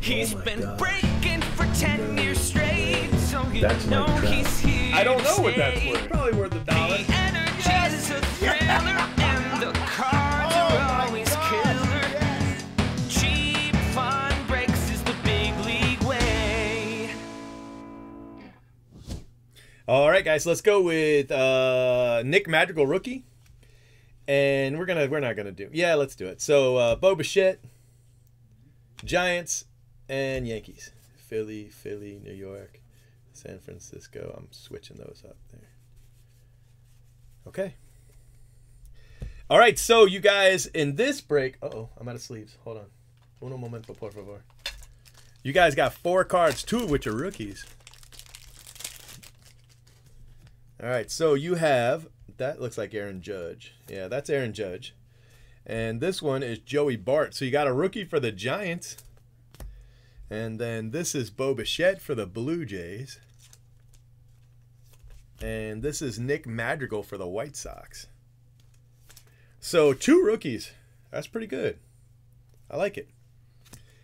He's been breaking for 10 years straight, so you know he's here. I don't know what that's worth. Probably worth $1. The energy is a thriller, and the cards are always killer. Cheap fun breaks is the big league way. All right, guys, let's go with Nick Madrigal, rookie, and we're not gonna do. Yeah, let's do it. So Bo Bichette, Giants. And Yankees. Philly, Philly, New York, San Francisco. I'm switching those up there. Okay. All right, so you guys, in this break... Uh-oh, I'm out of sleeves. Hold on. Uno momento, por favor. You guys got 4 cards, 2 of which are rookies. All right, so you have... That looks like Aaron Judge. Yeah, that's Aaron Judge. And this one is Joey Bart. So you got a rookie for the Giants. And then this is Bo Bichette for the Blue Jays. And this is Nick Madrigal for the White Sox. So 2 rookies. That's pretty good. I like it.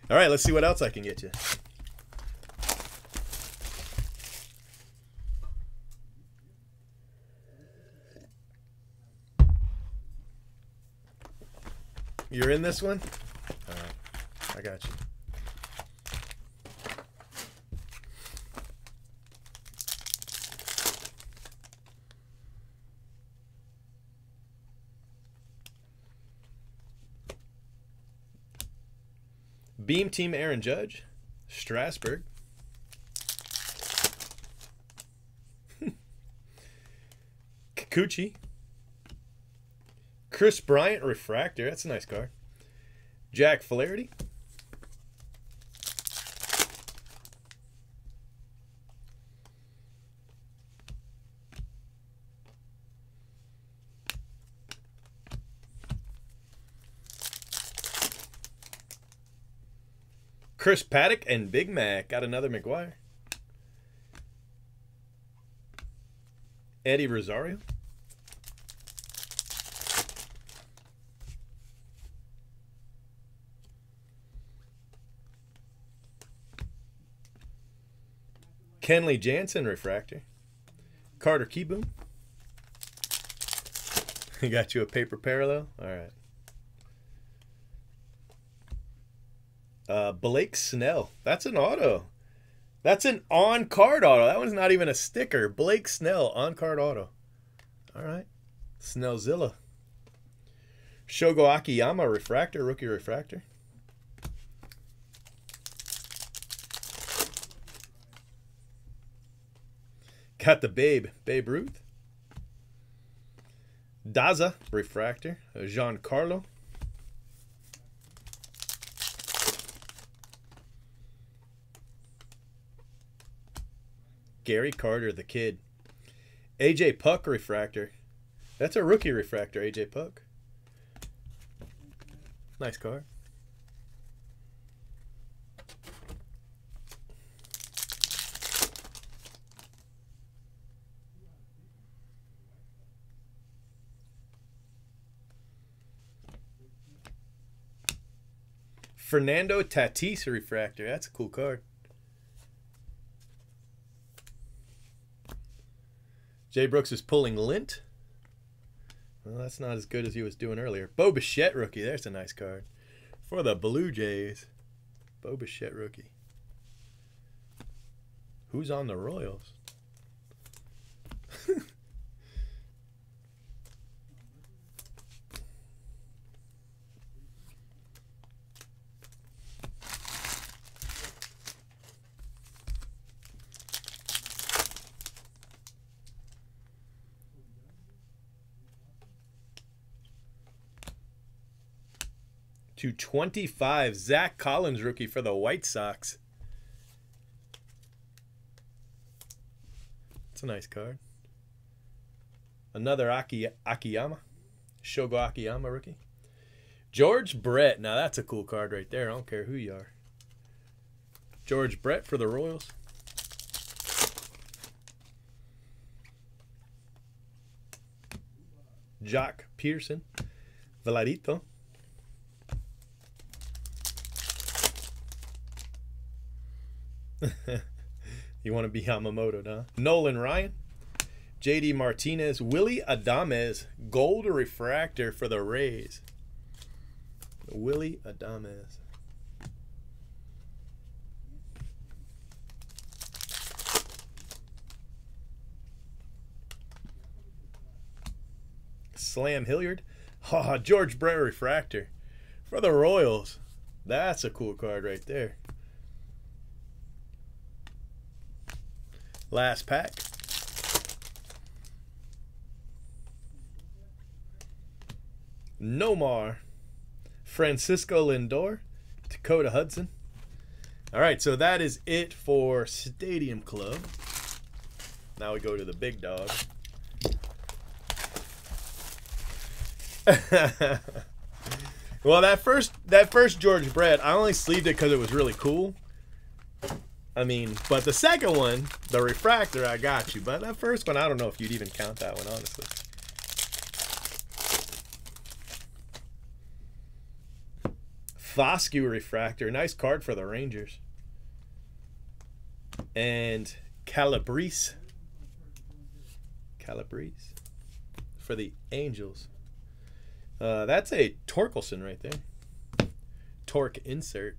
All right, let's see what else I can get you. You're in this one? All right, I got you. Beam Team Aaron Judge, Strasburg. Kikuchi. Chris Bryant, Refractor. That's a nice card. Jack Flaherty. Chris Paddock and Big Mac. Got another McGwire. Eddie Rosario. Kenley Jansen, Refractor. Carter Kieboom. He got you a paper parallel? All right. Blake Snell. That's an auto. That's an on-card auto. That one's not even a sticker. Blake Snell, on-card auto. All right. Snellzilla. Shogo Akiyama, Refractor, Rookie Refractor. Got the Babe. Babe Ruth. Daza, Refractor. Giancarlo. Gary Carter, the Kid. AJ Puck, Refractor. That's a rookie refractor, AJ Puck. Nice card. Fernando Tatis, Refractor. That's a cool card. Jay Brooks is pulling lint. Well, that's not as good as he was doing earlier. Bo Bichette rookie. There's a nice card. For the Blue Jays. Bo Bichette rookie. Who's on the Royals? /25, Zach Collins, rookie for the White Sox. That's a nice card. Another Akiyama. Shogo Akiyama, rookie. George Brett. Now, that's a cool card right there. I don't care who you are. George Brett for the Royals. Jock Peterson. Velarito. You want to be Yamamoto, huh? Nolan Ryan, JD Martinez, Willie Adames, gold refractor for the Rays. Willie Adames. Slam Hilliard. Oh, George Brett refractor for the Royals. That's a cool card right there. Last pack. Nomar, Francisco Lindor, Dakota Hudson. All right, so that is it for Stadium Club. Now we go to the big dog. Well, that first George Brett, I only sleeved it because it was really cool. I mean, but the second one, the refractor, I got you. But that first one, I don't know if you'd even count that one, honestly. Foscue refractor, nice card for the Rangers. And Calabrese. Calabrese for the Angels. That's a Torkelson right there. Torque insert.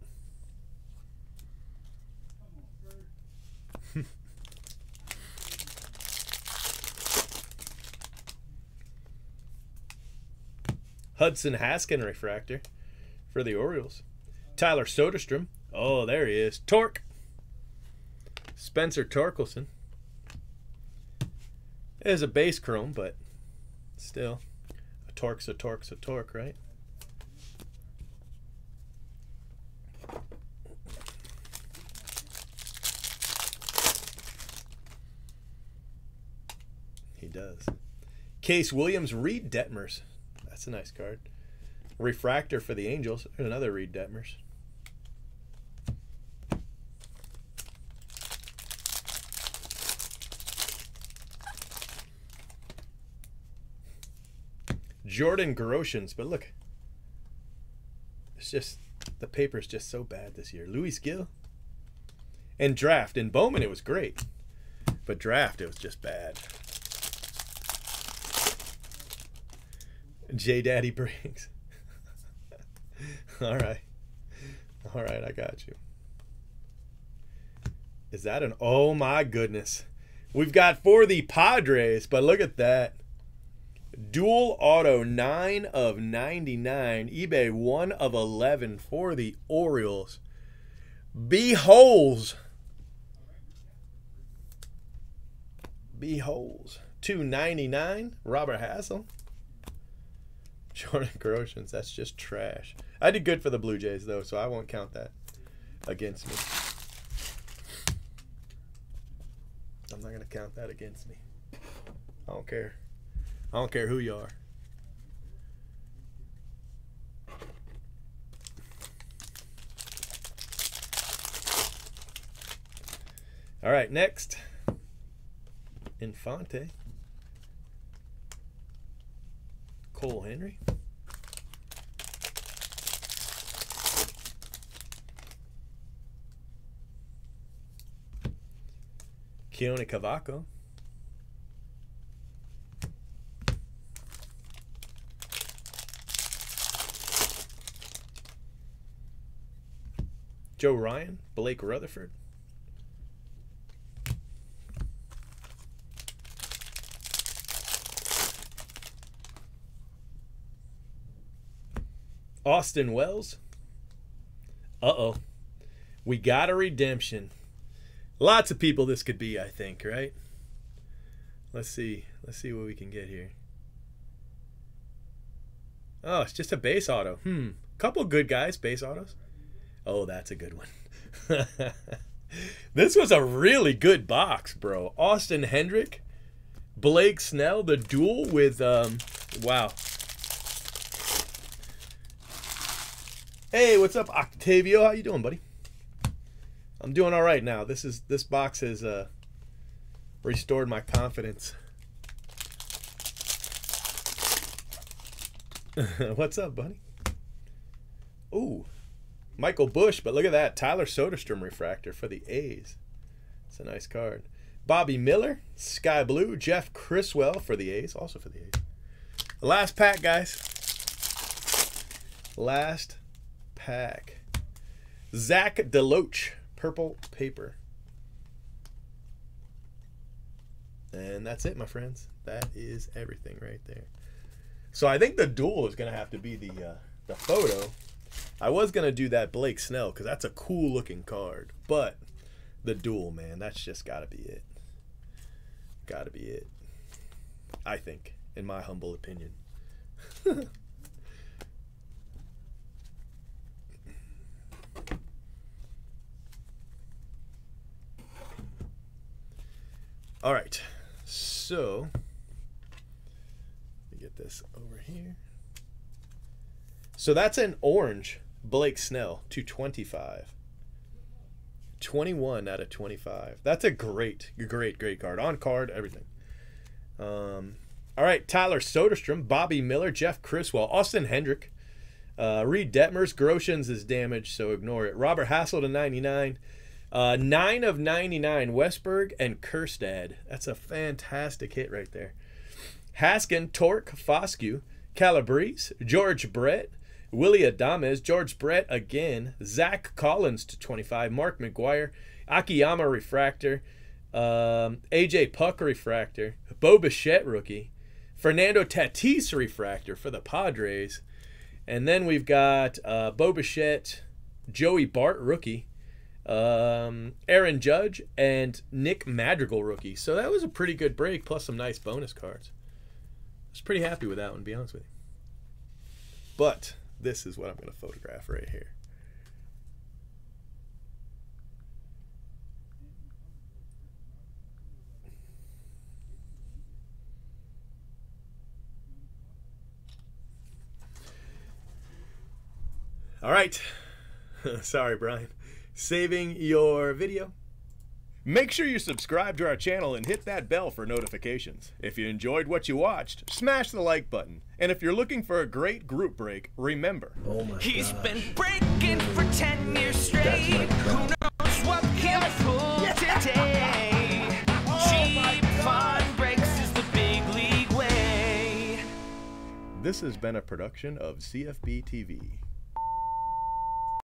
Hudson Haskin refractor for the Orioles. Tyler Soderstrom. Oh, there he is. Torque. Spencer Torkelson. It is a base chrome, but still. A torque's a torque's a torque, right? He does. Case Williams, Reed Detmers. That's a nice card. Refractor for the Angels. There's another Reed Detmers. Jordan Groshans, but look. It's just, the paper's just so bad this year. Luis Gil. And draft. In Bowman, it was great. But draft, it was just bad. J Daddy Briggs. Alright. Alright, I got you. Is that an... Oh my goodness. We've got for the Padres, but look at that. Dual auto 9 of 99. eBay 1 of 11 for the Orioles. Beholes. Beholes. 299. Robert Hassell. Jordan Groshans, that's just trash. I did good for the Blue Jays, though, so I won't count that against me. I'm not going to count that against me. I don't care. I don't care who you are. All right, next. Infante. Cole Henry. Keone Cavaco. Joe Ryan, Blake Rutherford. Austin Wells. Uh-oh. We got a redemption. Lots of people this could be, I think, right? Let's see. Let's see what we can get here. Oh, it's just a base auto. Couple good guys, base autos. Oh, that's a good one. This was a really good box, bro. Austin Hendrick, Blake Snell, the duel with, wow. Hey, what's up, Octavio? How you doing, buddy? I'm doing all right now. This box has restored my confidence. What's up, buddy? Ooh, Michael Bush, but look at that. Tyler Soderstrom refractor for the A's. It's a nice card. Bobby Miller, Sky Blue. Jeff Criswell for the A's, also for the A's. The last pack, guys. Last pack. Zach DeLoach, purple paper. And that's it, my friends. That is everything right there. So I think the duel is going to have to be the photo. I was going to do that Blake Snell because that's a cool-looking card. But the duel, man, that's just got to be it. Got to be it. I think, in my humble opinion. All right, so let me get this over here. So that's an orange Blake Snell, 225. 21 out of 25. That's a great, great, great card. On card, everything. All right, Tyler Soderstrom, Bobby Miller, Jeff Criswell, Austin Hendrick, Reed Detmers. Groshans is damaged, so ignore it. Robert Hassell to 99. 9 of 99, Westberg and Kerstad. That's a fantastic hit right there. Haskin, Torque, Foscue, Calabrese, George Brett, Willie Adames, George Brett again, Zach Collins to 25, Mark McGwire, Akiyama refractor, AJ Puck refractor, Bo Bichette rookie, Fernando Tatis refractor for the Padres, and then we've got Bo Bichette, Joey Bart rookie, Aaron Judge and Nick Madrigal rookie. So that was a pretty good break, plus some nice bonus cards. I was pretty happy with that one, to be honest with you. But this is what I'm going to photograph right here. All right. Sorry, Brian. Saving your video. Make sure you subscribe to our channel and hit that bell for notifications. If you enjoyed what you watched, smash the like button. And if you're looking for a great group break, remember, he's been breaking for 10 years straight. Who knows what he'll pull today? Cheap fun breaks is the big league way. This has been a production of CFB TV.